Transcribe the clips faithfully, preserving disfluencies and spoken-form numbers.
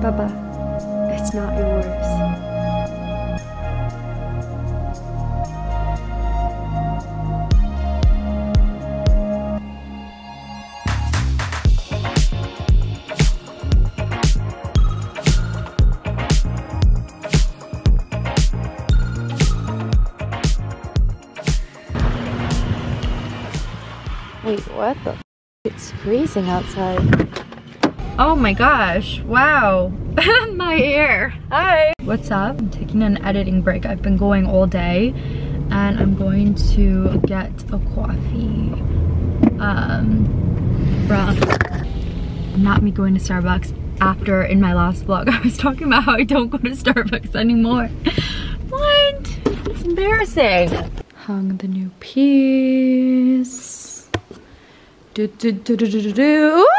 Bubba, it's not yours. Wait, what the f? It's freezing outside. Oh my gosh, wow. My hair. Hi. What's up? I'm taking an editing break. I've been going all day and I'm going to get a coffee um, from not me going to Starbucks after in my last vlog. I was talking about how I don't go to Starbucks anymore. What? It's embarrassing. Hung the new piece. Do, do, do, do, do, do. Ah!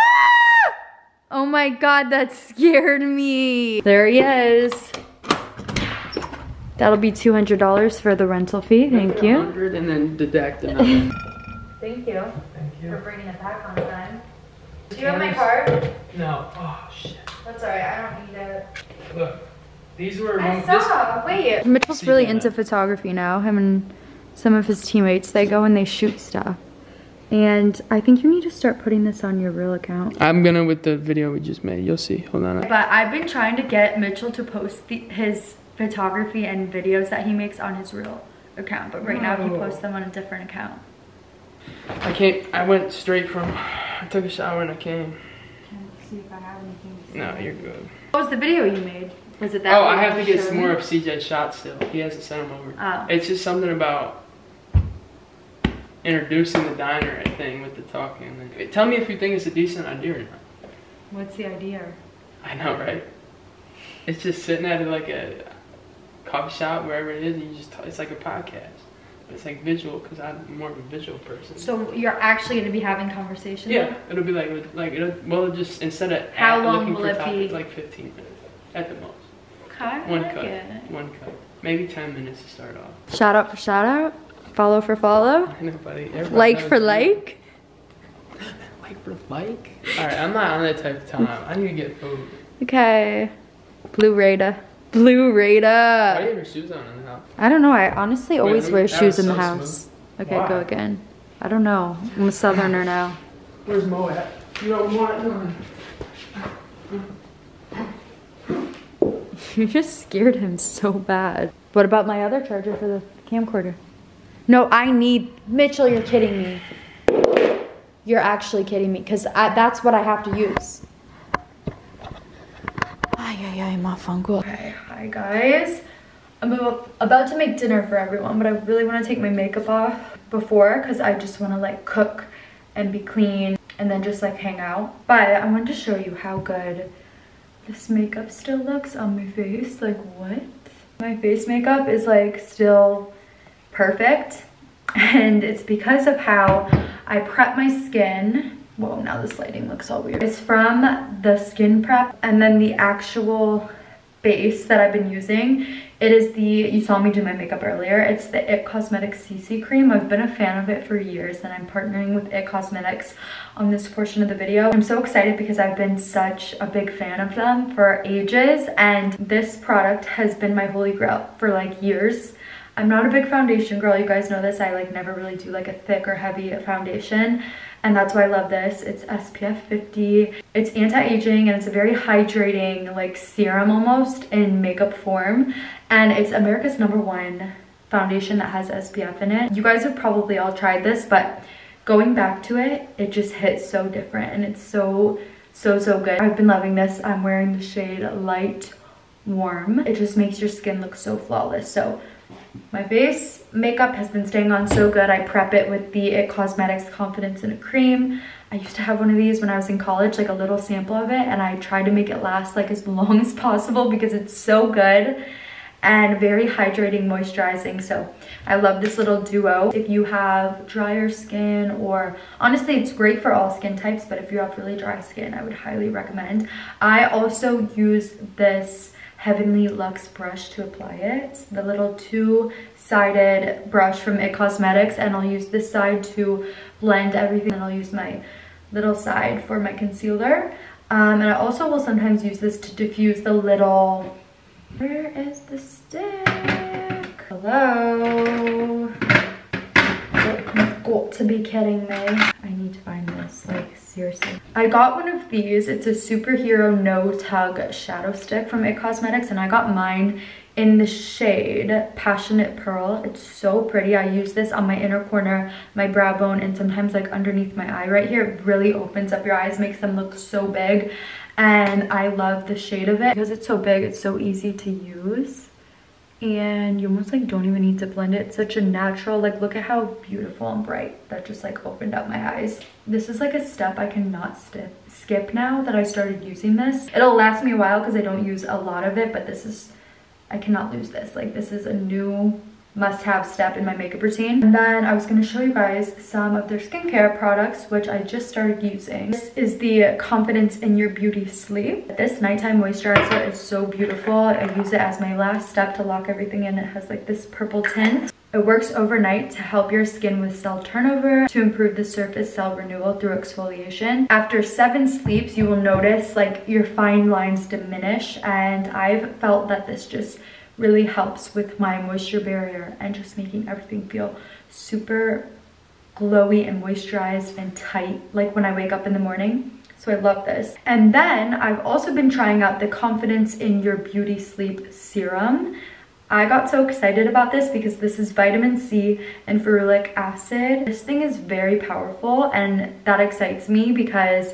Oh my god, that scared me. There he is. That'll be two hundred dollars for the rental fee. Thank you. one hundred and then deduct another. Thank you. Thank you. For bringing it back on time. Do you have my card? No. Oh shit. That's alright, I don't need it. Look, these were. I saw. Wait. Mitchell's really into photography now. Him and some of his teammates, they go and they shoot stuff. And I think you need to start putting this on your real account. I'm gonna with the video we just made. You'll see. Hold on. But I've been trying to get Mitchell to post the, his photography and videos that he makes on his real account. But right no. now he posts them on a different account. I can't. I went straight from. I took a shower and I came. Let's see if I have anything to say. No, you're good. What was the video you made? Was it that? Oh, I have to get some more of C J's shots still. He hasn't sent them over. Oh. It's just something about introducing the diner thing with the talking. Tell me if you think it's a decent idea or not. What's the idea? I know, right? It's just sitting at like a coffee shop, wherever it is, and you just talk. It's like a podcast. But it's like visual, because I'm more of a visual person. So you're actually going to be having conversations? Yeah, it'll be like, like it'll, well, it'll just instead of how long will it topics, be? Like fifteen minutes at the most. Okay, one like cut, it. one cut, maybe ten minutes to start off. Shout out for shout out. Follow for follow. I know, buddy. Like for like. Like for like. All right, I'm not on that type of time. I need to get food. Okay. Blue Rada. Blue Rada. Why do you have your shoes on in the house? I don't know. I honestly Wait, always wear shoes in so the house. Smooth. Okay, Why? go again. I don't know. I'm a southerner now. Where's Mo at? You don't want none. You just scared him so bad. What about my other charger for the camcorder? No, I need, Mitchell, you're kidding me. You're actually kidding me, because that's what I have to use. Ay, ay, ay, my phone. Okay, hi guys. I'm about to make dinner for everyone, but I really want to take my makeup off before, because I just want to like cook and be clean and then just like hang out. But I wanted to show you how good this makeup still looks on my face. Like, what? My face makeup is like still perfect, and it's because of how I prep my skin. Whoa, now this lighting looks all weird. It's from the skin prep, and then the actual base that I've been using, it is the, you saw me do my makeup earlier, it's the It Cosmetics C C Cream. I've been a fan of it for years, and I'm partnering with It Cosmetics on this portion of the video. I'm so excited because I've been such a big fan of them for ages, and this product has been my holy grail for like years. I'm not a big foundation girl, you guys know this. I like never really do like a thick or heavy foundation, and that's why I love this. It's S P F fifty, it's anti-aging, and it's a very hydrating like serum almost in makeup form, and it's America's number one foundation that has S P F in it. You guys have probably all tried this, but going back to it, it just hits so different, and it's so, so, so good. I've been loving this. I'm wearing the shade Light Warm. It just makes your skin look so flawless. So my face makeup has been staying on so good. I prep it with the It Cosmetics Confidence in a Cream. I used to have one of these when I was in college, like a little sample of it, and I tried to make it last like as long as possible because it's so good. and very hydrating, moisturizing. So I love this little duo. If you have drier skin, or honestly it's great for all skin types, but if you have really dry skin, I would highly recommend. I also use this Heavenly Luxe brush to apply it. It's the little two-sided brush from It Cosmetics, and I'll use this side to blend everything, and I'll use my little side for my concealer. Um, and I also will sometimes use this to diffuse the little... Where is the stick? Hello? You've got to be kidding me. I need to find this, like, seriously. I got one of these. It's a Superhero No-Tug Shadow Stick from It Cosmetics, and I got mine in the shade Passionate Pearl. It's so pretty. I use this on my inner corner, my brow bone, and sometimes like underneath my eye right here. It really opens up your eyes, makes them look so big, and I love the shade of it. Because it's so big, it's so easy to use, and you almost like don't even need to blend it. It's such a natural, like, look at how beautiful and bright that just like opened up my eyes. This is like a step I cannot skip skip now that I started using this. It'll last me a while because I don't use a lot of it, but this is, I cannot lose this. Like, this is a new must-have step in my makeup routine. And then I was going to show you guys some of their skincare products, which I just started using. This is the Confidence in Your Beauty Sleep. This nighttime moisturizer is so beautiful. I use it as my last step to lock everything in. It has like this purple tint. It works overnight to help your skin with cell turnover, to improve the surface cell renewal through exfoliation. After seven sleeps, you will notice like your fine lines diminish, and I've felt that this just really helps with my moisture barrier and just making everything feel super glowy and moisturized and tight, like when I wake up in the morning. So I love this. And then I've also been trying out the Confidence in Your Beauty Sleep Serum. I got so excited about this because this is vitamin C and ferulic acid. This thing is very powerful, and that excites me because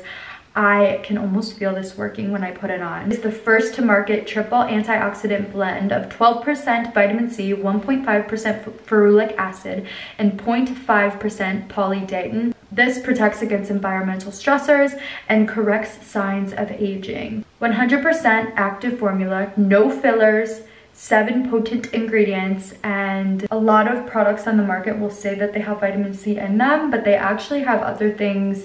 I can almost feel this working when I put it on. It's the first to market triple antioxidant blend of twelve percent vitamin C, one point five percent ferulic acid, and zero point five percent polydietin. This protects against environmental stressors and corrects signs of aging. one hundred percent active formula, no fillers, seven potent ingredients. And a lot of products on the market will say that they have vitamin C in them, but they actually have other things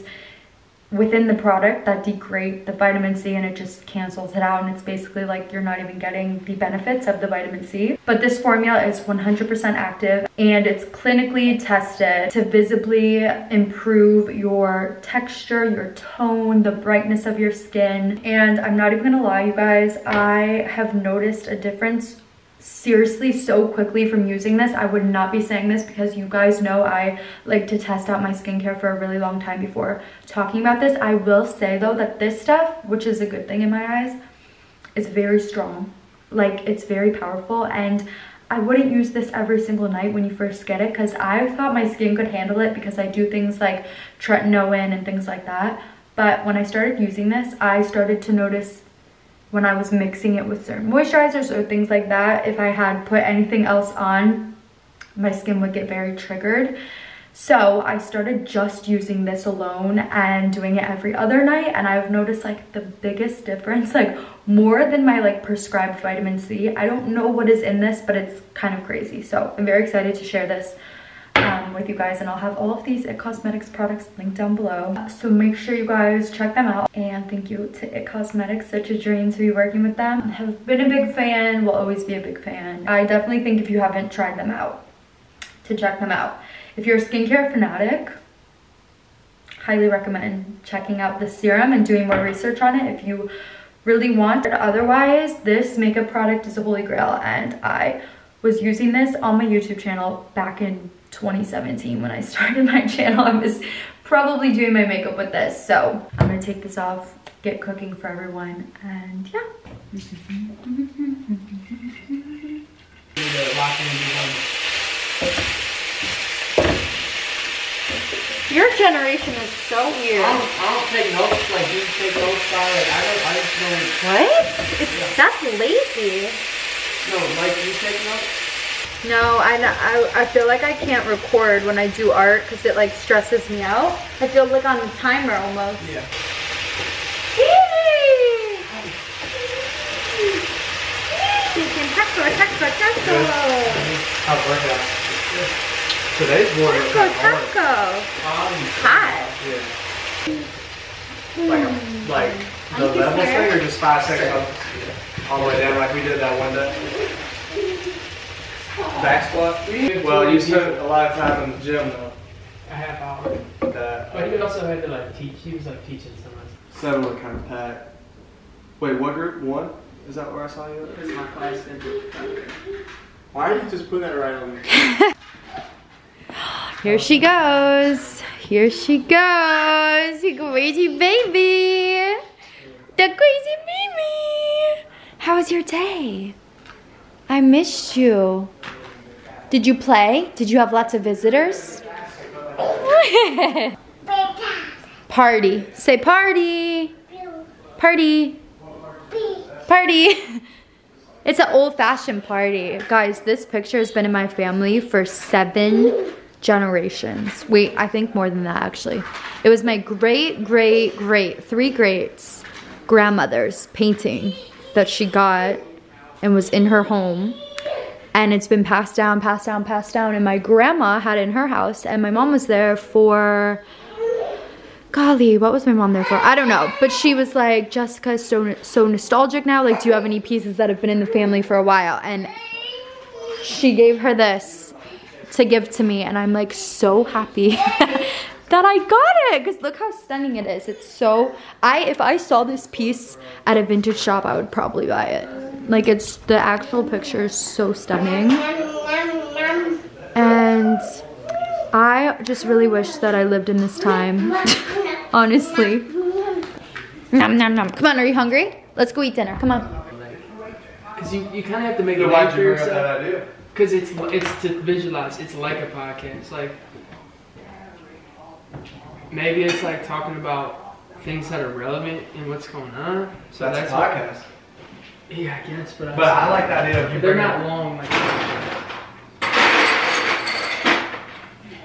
within the product that degrade the vitamin C, and it just cancels it out, and it's basically like you're not even getting the benefits of the vitamin C. But this formula is one hundred percent active, and it's clinically tested to visibly improve your texture, your tone, the brightness of your skin. And I'm not even gonna lie, you guys, I have noticed a difference seriously so quickly from using this. I would not be saying this because you guys know I like to test out my skincare for a really long time before talking about this. I will say though that this stuff, which is a good thing in my eyes, is very strong. Like, it's very powerful, and I wouldn't use this every single night when you first get it because I thought my skin could handle it because I do things like tretinoin and things like that. But when I started using this, I started to notice when I was mixing it with certain moisturizers or things like that, if I had put anything else on, my skin would get very triggered. So I started just using this alone and doing it every other night, and I've noticed like the biggest difference, like more than my like prescribed vitamin C. I don't know what is in this, but it's kind of crazy. So I'm very excited to share this Um, with you guys, and I'll have all of these It Cosmetics products linked down below, so make sure you guys check them out. And thank you to It Cosmetics, such a dream to be working with them. I have been a big fan, will always be a big fan. I definitely think if you haven't tried them out, to check them out. If you're a skincare fanatic, highly recommend checking out the serum and doing more research on it if you really want. But otherwise, this makeup product is a holy grail, and I was using this on my YouTube channel back in twenty seventeen when I started my channel. I was probably doing my makeup with this. So I'm gonna take this off, get cooking for everyone, and yeah. Your generation is so weird. I don't, I don't take notes like you take notes, Scarlett. I don't, I just don't. What? It's, yeah. That's lazy. No, like you take notes? No, I, I I feel like I can't record when I do art because it like stresses me out. I feel like on the timer almost. Yeah. Eee! Eee! Eee! taco. Today's water is taco. Hot. Yeah. Like, mm. like the level thing or just five seconds all the way down like we did that one day? Back squat? Well, you spent a lot of time in the gym though. A half hour. That, but he also had to like teach. He was like teaching someone. Seven kind of pack. Wait, what group? One? Is that where I saw you? It's my class. Why are you just putting that right on me? Here she goes. Here she goes. You crazy baby. The crazy baby. How was your day? I missed you. Did you play? Did you have lots of visitors? Party. Say party. Party. Party. It's an old-fashioned party. Guys, this picture has been in my family for seven generations. Wait, I think more than that, actually. It was my great, great, great, three greats grandmother's painting that she got and was in her home. And it's been passed down, passed down, passed down. And my grandma had it in her house. And my mom was there for... Golly, what was my mom there for? I don't know. But she was like, Jessica is so, so nostalgic now. Like, do you have any pieces that have been in the family for a while? And she gave her this to give to me. And I'm like so happy that I got it. Because look how stunning it is. It's so... I If I saw this piece at a vintage shop, I would probably buy it. Like, it's... The actual picture is so stunning. And I just really wish that I lived in this time. Honestly. Nom nom nom. Come on, are you hungry? Let's go eat dinner. Come on. Because you, you kind of have to make a life for yourself. Because it's, it's to visualize. It's like a podcast. Like, maybe it's like talking about things that are relevant and what's going on. So that's, that's a podcast. What, yeah, I guess. But, but I like that idea. They're not long. Like,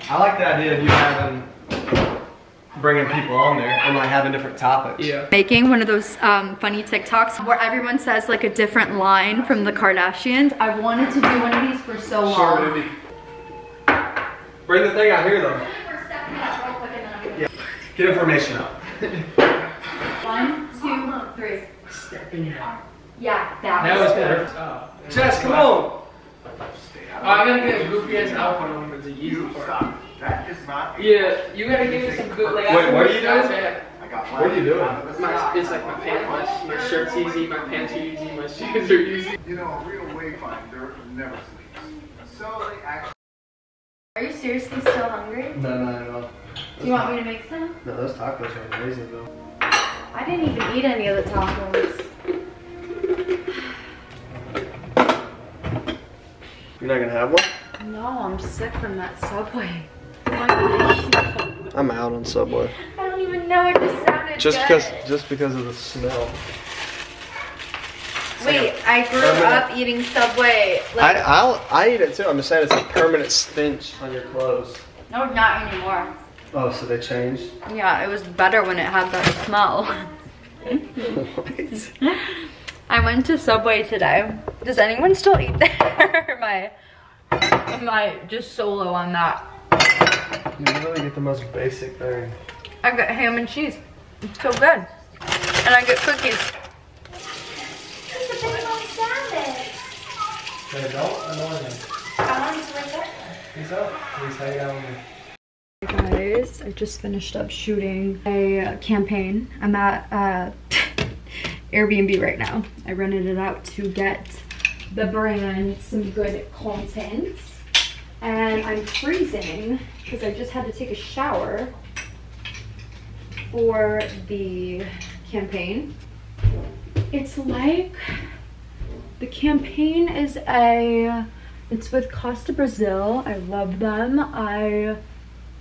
I like the idea of you having... bringing people on there and like having different topics. Yeah. Making one of those um, funny TikToks where everyone says like a different line from the Kardashians. I've wanted to do one of these for so long. Sure, baby. Bring the thing out here though. Yeah. Get information out. One, two, three. Stepping out. Yeah, that, that was better. Oh. Jess, come on. Oh, I gotta get a goofy ass outfit on because it's easy for it. That is not. Yeah, you gotta give me some good. Like, wait, what are you doing? I got what are you doing? My, it's like my pants, my, my shirt's easy, my pants are easy, my shoes are easy. You know, a real wayfinder never sleeps. So they actually. Are you seriously still hungry? No, no, no. Do you want me to make some? No, those tacos are amazing though. I didn't even eat any of the tacos. You're not gonna have one? No, I'm sick from that Subway. I'm out on Subway. I don't even know what this sounded just good. Because, just because of the smell. It's Wait, like I grew permanent. up eating Subway. Like, I I'll, I eat it too. I'm just saying it's a permanent stench on your clothes. No, not anymore. Oh, so they changed? Yeah, it was better when it had that smell. What? I went to Subway today. Does anyone still eat there? Am I, am I just solo on that? You really get the most basic thing. I got ham and cheese. It's so good. And I get cookies. It's a big old sandwich. Is it adult or normal? How long is it right there? He's up. He's hanging out with me. Hey guys, I just finished up shooting a campaign. I'm at uh, Airbnb right now. I rented it out to get the brand some good content. And I'm freezing because I just had to take a shower for the campaign. It's like, the campaign is a, it's with Costa Brazil. I love them. I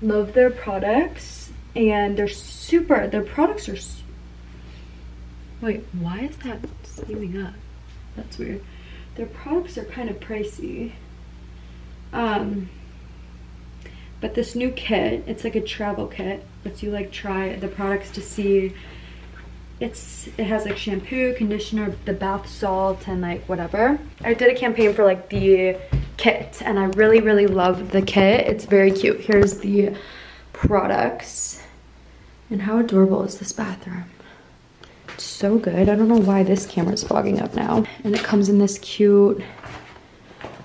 love their products and they're super, their products are, wait, why is that seeming up? That's weird. Their products are kind of pricey. Um, but this new kit, it's like a travel kit, lets you like try the products to see It's, it has like shampoo, conditioner, the bath salt, and like whatever. I did a campaign for like the kit, and I really, really love the kit. It's very cute. Here's the products. And how adorable is this bathroom? It's so good. I don't know why this camera's fogging up now. And it comes in this cute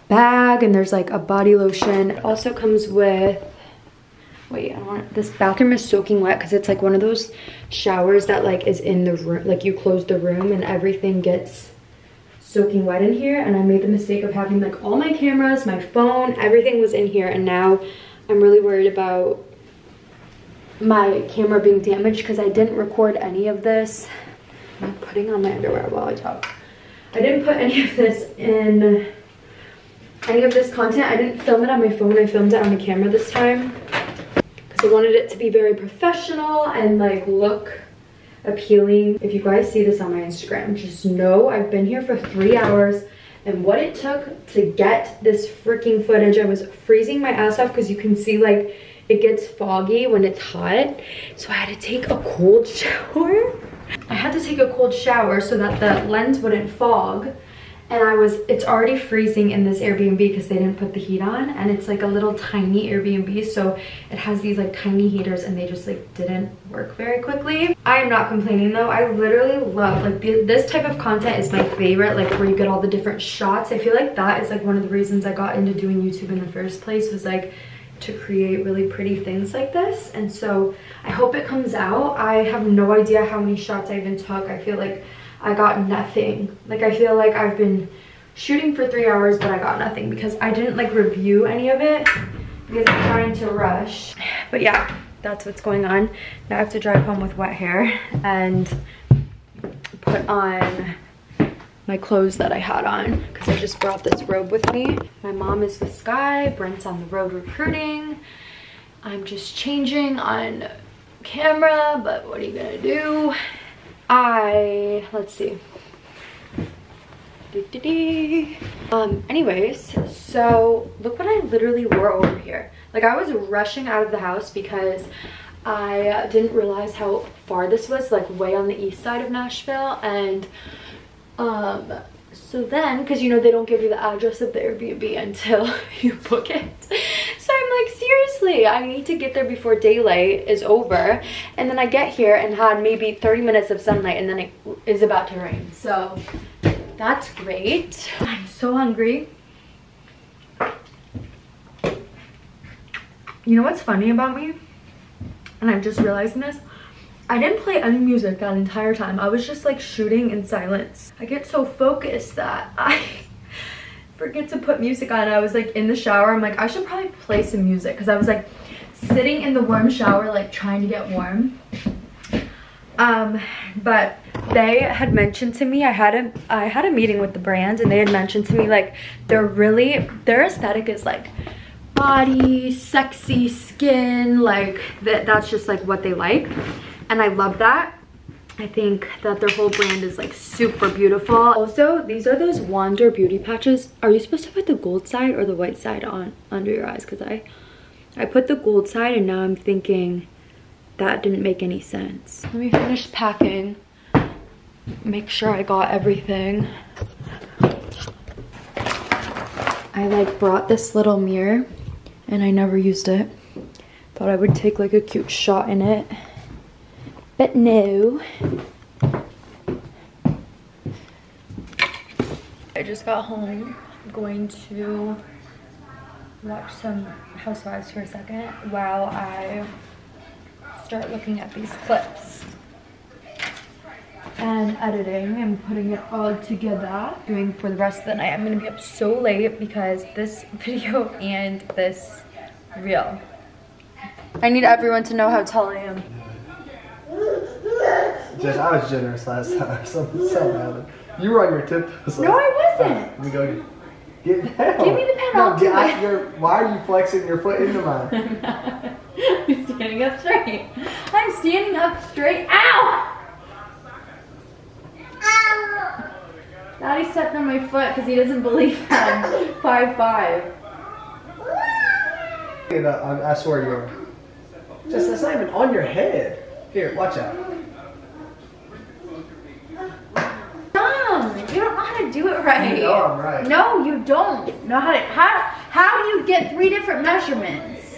bag, and there's like a body lotion. It also comes with, wait, I don't want, this bathroom is soaking wet because it's like one of those showers that like is in the room, like you close the room and everything gets soaking wet in here. And I made the mistake of having like all my cameras, my phone, everything was in here, and now I'm really worried about my camera being damaged because I didn't record any of this. I'm putting on my underwear while I talk. I didn't put any of this in, any of this content. I didn't film it on my phone, I filmed it on the camera this time. I wanted it to be very professional and like look appealing. If you guys see this on my Instagram, just know I've been here for three hours and what it took to get this freaking footage. I was freezing my ass off because you can see like it gets foggy when it's hot. So I had to take a cold shower. I had to take a cold shower so that the lens wouldn't fog. And I was, it's already freezing in this Airbnb because they didn't put the heat on, and it's like a little tiny Airbnb, so it has these like tiny heaters and they just like didn't work very quickly. I am not complaining though. I literally love like the, this type of content is my favorite, like where you get all the different shots. I feel like that is like one of the reasons I got into doing YouTube in the first place, was like to create really pretty things like this. And so I hope it comes out. I have no idea how many shots I even took. I feel like I got nothing. Like I feel like I've been shooting for three hours but I got nothing because I didn't like review any of it because I'm trying to rush. But yeah, that's what's going on. Now I have to drive home with wet hair and put on my clothes that I had on because I just brought this robe with me. My mom is with Skye, Brent's on the road recruiting. I'm just changing on camera, but what are you gonna do? I, let's see. De-de-de. Um, anyways, so look what I literally wore over here. Like I was rushing out of the house because I didn't realize how far this was, like way on the east side of Nashville. And um, so then, cause you know, they don't give you the address of the Airbnb until you book it. So I'm like, seriously, I need to get there before daylight is over. And then I get here and had maybe thirty minutes of sunlight and then it is about to rain. So that's great. I'm so hungry. You know what's funny about me? And I'm just realizing this. I didn't play any music that entire time. I was just like shooting in silence. I get so focused that I... forget to put music on. I was like in the shower, I'm like, I should probably play some music because I was like sitting in the warm shower like trying to get warm. Um but they had mentioned to me, I had a I had a meeting with the brand, and they had mentioned to me like they're really, their aesthetic is like body, sexy skin, like that that's just like what they like, and I love that. I think that their whole brand is like super beautiful. Also, these are those Wander Beauty patches. Are you supposed to put the gold side or the white side on under your eyes? Because I, I put the gold side and now I'm thinking that didn't make any sense. Let me finish packing. Make sure I got everything. I like brought this little mirror and I never used it. Thought I would take like a cute shot in it. But no. I just got home. I'm going to watch some Housewives for a second while I start looking at these clips and editing and putting it all together. Doing for the rest of the night. I'm gonna be up so late because this video and this reel. I need everyone to know how tall I am. Just, I was generous last time. Something, something happened. You were on your tiptoes. No, like, I wasn't. Let me go get, get down. Give me the pen. No, get, I, you're, why are you flexing your foot into mine? I'm not. I'm standing up straight. I'm standing up straight. Ow! Ow! Daddy stepped on my foot because he doesn't believe I'm five five. Five, five. I swear you are. Just, that's not even on your head. Here, watch out. You're right. You know I'm right. No, you don't know how to, how, how do you get three different measurements?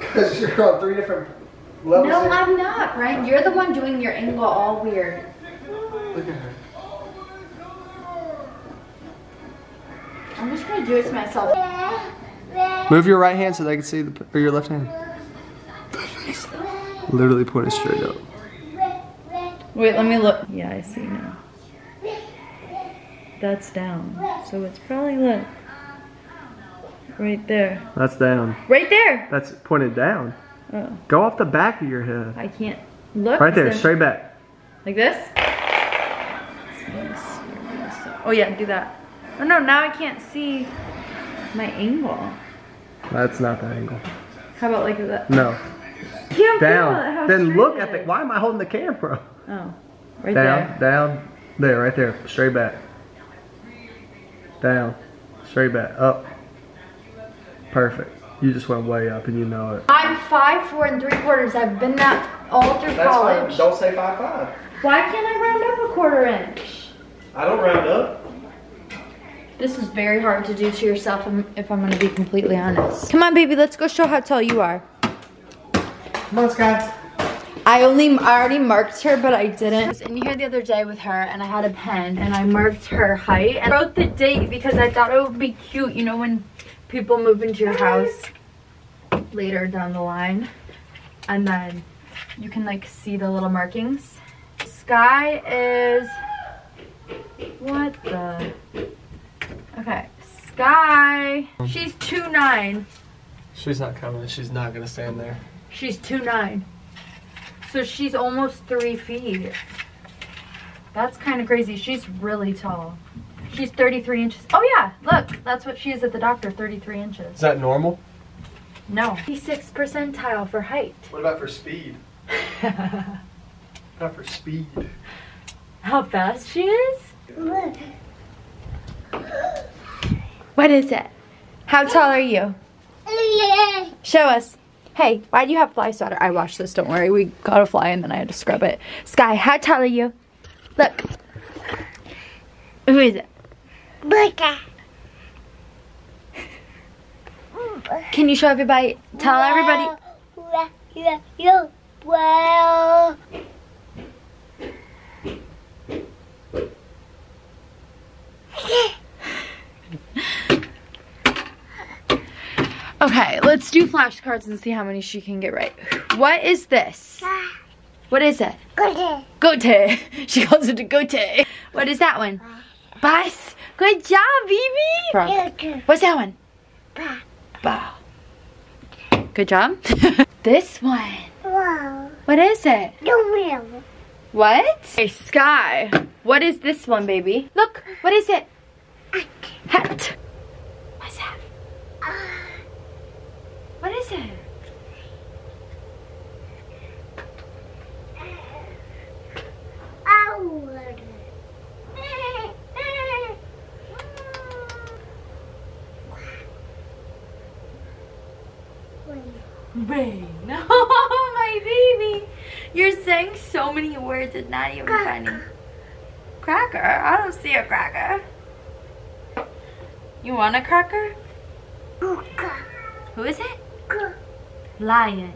Because you're on three different levels. No, here. I'm not, Brian. You're the one doing your angle all weird. Look at her. I'm just going to do it to myself. Move your right hand so they can see the, or your left hand. Literally point it straight up. Wait, let me look. Yeah, I see now. That's down. So it's probably, look. Right there. That's down. Right there. That's pointed down. Oh. Go off the back of your head. I can't look. Right there, straight back. Like this? Oh yeah, do that. Oh no, now I can't see my angle. That's not the angle. How about like that? No. Can't down. Then look at the, why am I holding the camera? Oh, right down, there. Down, down, there, right there, straight back. Down, straight back, up. Perfect. You just went way up and you know it. I'm five, four, and three quarters. I've been that all through That's college. Fine. Don't say five, five. Why can't I round up a quarter inch? I don't round up. This is very hard to do to yourself if I'm gonna be completely honest. Come on, baby, let's go show how tall you are. Come on, Skye. I only, I already marked her, but I didn't. I was in here the other day with her and I had a pen and I marked her height and I wrote the date because I thought it would be cute, you know, when people move into your house later down the line and then you can like see the little markings. Skye is, what the, okay, Skye, she's two nine. She's not coming, she's not gonna stand there. She's two nine. So she's almost three feet. That's kind of crazy. She's really tall. She's thirty-three inches. Oh yeah, look, that's what she is at the doctor, thirty-three inches. Is that normal? No. fifty-sixth percentile for height. What about for speed? Not for speed. How fast she is? Look. What is it? How tall are you? Show us. Hey, why do you have fly swatter? I washed this, don't worry. We got a fly and then I had to scrub it. Skye, how tall are you? Look. Who is it? Becca. Can you show everybody? Tell everybody. Well. Okay, let's do flashcards and see how many she can get right. What is this? What is it? Goatee. Goatee. She calls it a goatee. What is that one? Bus. Good job, baby. What's that one? Ba. Ba. Good job. This one. Wow. What is it? No. What? Hey, Skye. What is this one, baby? Look. What is it? Hat. What's that? What is it? Rain. Oh, my baby. You're saying so many words, it's not even funny. Cracker? I don't see a cracker. You want a cracker? Who is it? Lion.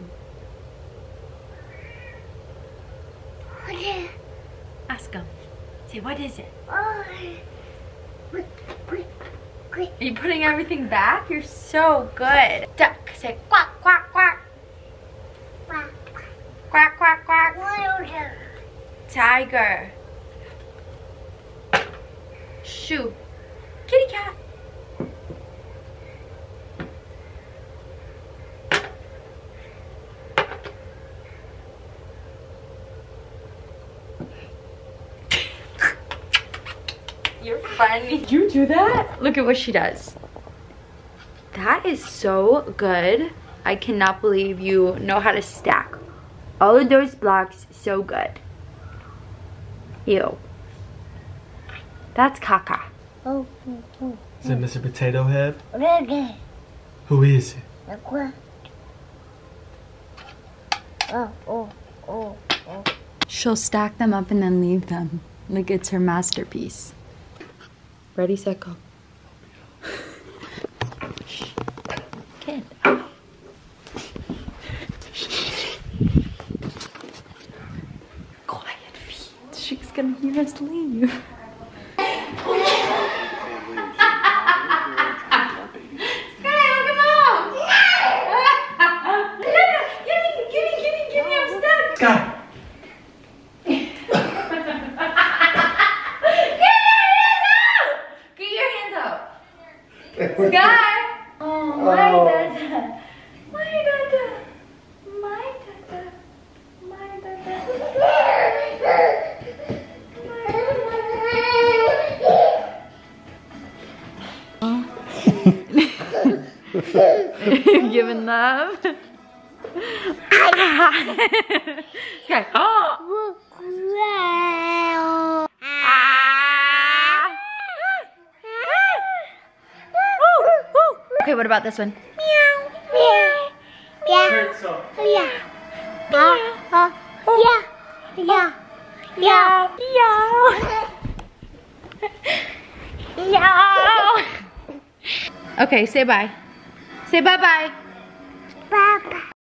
Ask him. Say, what is it? Are you putting everything back? You're so good. Duck. Say quack, quack, quack. Quack, quack, quack. Quack, quack. Tiger. Shoe. Kitty cat. You're funny. You do that? Look at what she does. That is so good. I cannot believe you know how to stack all of those blocks so good. Ew. That's caca. Is it Mister Potato Head? Who is it? Oh, oh, oh, oh. She'll stack them up and then leave them. Like it's her masterpiece. Ready, set, go. Kid. Quiet feet. She's gonna hear us leave. Skye! Oh, my oh. Dada! My dada! My dada! My dada! You've given love? Skye! Oh! Okay, what about this one? Meow, meow, meow, meow, meow, meow, meow, meow. Okay, say bye. Say bye-bye. Bye-bye.